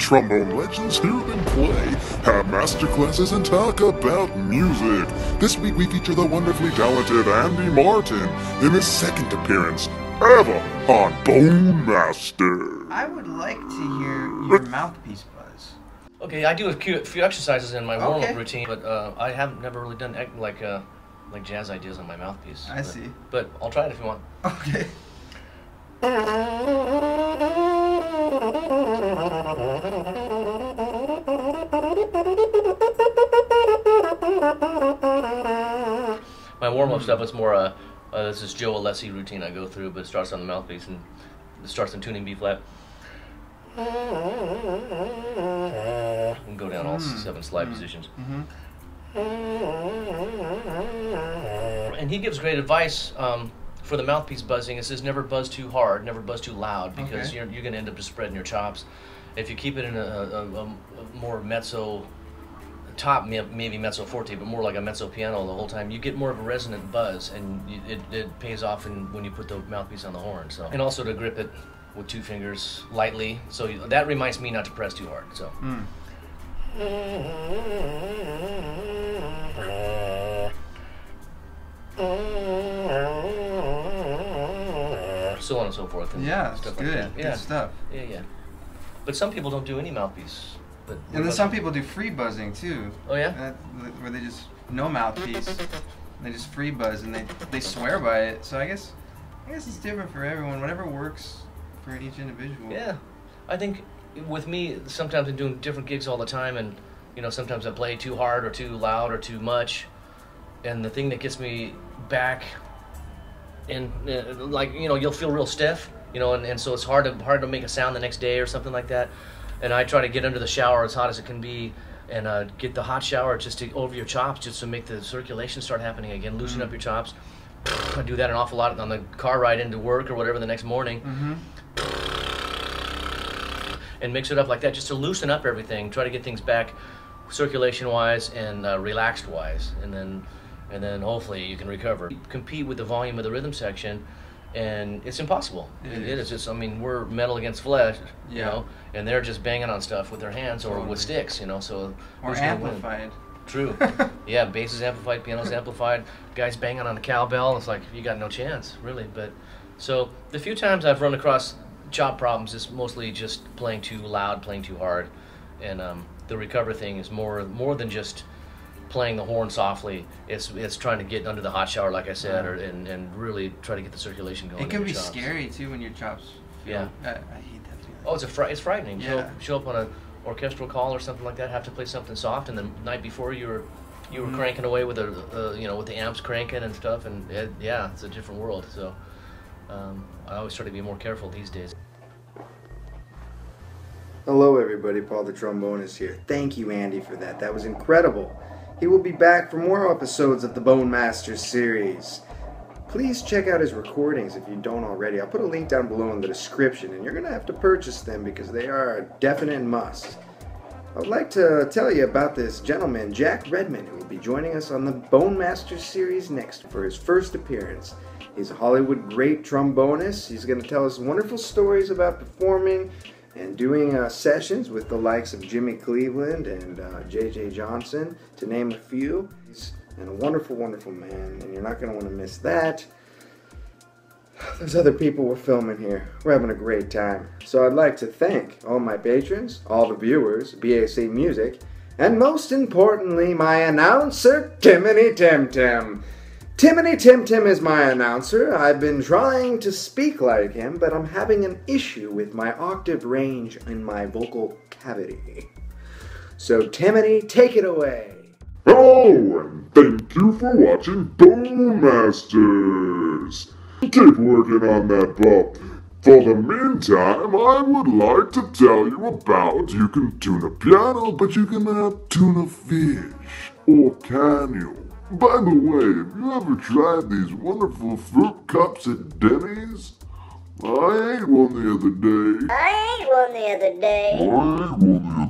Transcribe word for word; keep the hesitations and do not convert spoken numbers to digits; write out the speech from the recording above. Trombone legends, hear them play, have masterclasses, and talk about music. This week we feature the wonderfully talented Andy Martin in his second appearance ever on Bone Masters. I would like to hear your mouthpiece buzz. Okay, I do a few, a few exercises in my warm-up okay. routine, but uh, I haven't never really done like uh, like jazz ideas on my mouthpiece. I but, see. But I'll try it if you want. Okay. My warm-up stuff is more, uh, uh, this is Joe Alessi routine I go through, but it starts on the mouthpiece and it starts in tuning B-flat. And go down all mm. seven slide mm. positions. Mm-hmm. And he gives great advice um, for the mouthpiece buzzing. It says never buzz too hard, never buzz too loud, because okay. you're, you're going to end up just spreading your chops. If you keep it in a, a, a more mezzo, top maybe mezzo forte, but more like a mezzo piano the whole time, you get more of a resonant buzz, and you, it, it pays off in, when you put the mouthpiece on the horn. So, and also to grip it with two fingers lightly. So you, that reminds me not to press too hard. So. Mm. So on and so forth. And yeah, stuff good. Like that. Yeah, good stuff. Yeah, yeah. But some people don't do any mouthpiece. But and then some people do free buzzing too. Oh yeah? That, where they just no mouthpiece. They just free buzz and they they swear by it. So I guess I guess it's different for everyone. Whatever works for each individual. Yeah, I think with me sometimes I'm doing different gigs all the time, and you know sometimes I play too hard or too loud or too much, and the thing that gets me back, and uh, like you know you'll feel real stiff. You know, and, and so it's hard to hard to make a sound the next day or something like that. And I try to get under the shower as hot as it can be, and uh, get the hot shower just to over your chops, just to make the circulation start happening again, loosen mm-hmm. up your chops. I do that an awful lot on the car ride into work or whatever the next morning, mm-hmm. and mix it up like that just to loosen up everything. Try to get things back, circulation-wise and uh, relaxed-wise, and then and then hopefully you can recover. Compete with the volume of the rhythm section. And it's impossible. It, it is. is just, I mean, we're metal against flesh, you yeah. know, and they're just banging on stuff with their hands or totally. with sticks, you know, so. Or amplified. True. Yeah, bass is amplified, piano's amplified, guys banging on the cowbell, it's like, you got no chance, really. But, so, the few times I've run across chop problems, it's mostly just playing too loud, playing too hard, and um, the recover thing is more more than just playing the horn softly. It's it's trying to get under the hot shower, like I said, or and, and really try to get the circulation going. It can be chops. scary too when your chops. Yeah, I, I hate that feeling. Oh, it's a fr it's frightening. Yeah. Show up, show up on an orchestral call or something like that. Have to play something soft, and the night before you were you were mm. cranking away with a uh, you know with the amps cranking and stuff, and it, yeah, it's a different world. So um, I always try to be more careful these days. Hello, everybody. Paul the Trombonist here. Thank you, Andy, for that. That was incredible. He will be back for more episodes of the Bone Masters series. Please check out his recordings if you don't already. I'll put a link down below in the description, and you're going to have to purchase them because they are a definite must. I'd like to tell you about this gentleman, Jack Redmond, who will be joining us on the Bone Masters series next for his first appearance. He's a Hollywood great trombonist. He's going to tell us wonderful stories about performing and doing uh, sessions with the likes of Jimmy Cleveland and uh, J J Johnson, to name a few. He's And a wonderful, wonderful man, and you're not going to want to miss that. There's other people we're filming here. We're having a great time. So I'd like to thank all my patrons, all the viewers, B A C Music, and most importantly, my announcer, Timiny Tim Tim. Timiny Tim Tim is my announcer. I've been trying to speak like him, but I'm having an issue with my octave range in my vocal cavity. So Timiny, take it away. Hello, and thank you for watching Bone Masters! Keep working on that bump. For the meantime, I would like to tell you about you can tune a piano, but you cannot tune a fish. Or can you? By the way, have you ever tried these wonderful fruit cups at Denny's? I ate one the other day. I ate one the other day. I ate one the other day.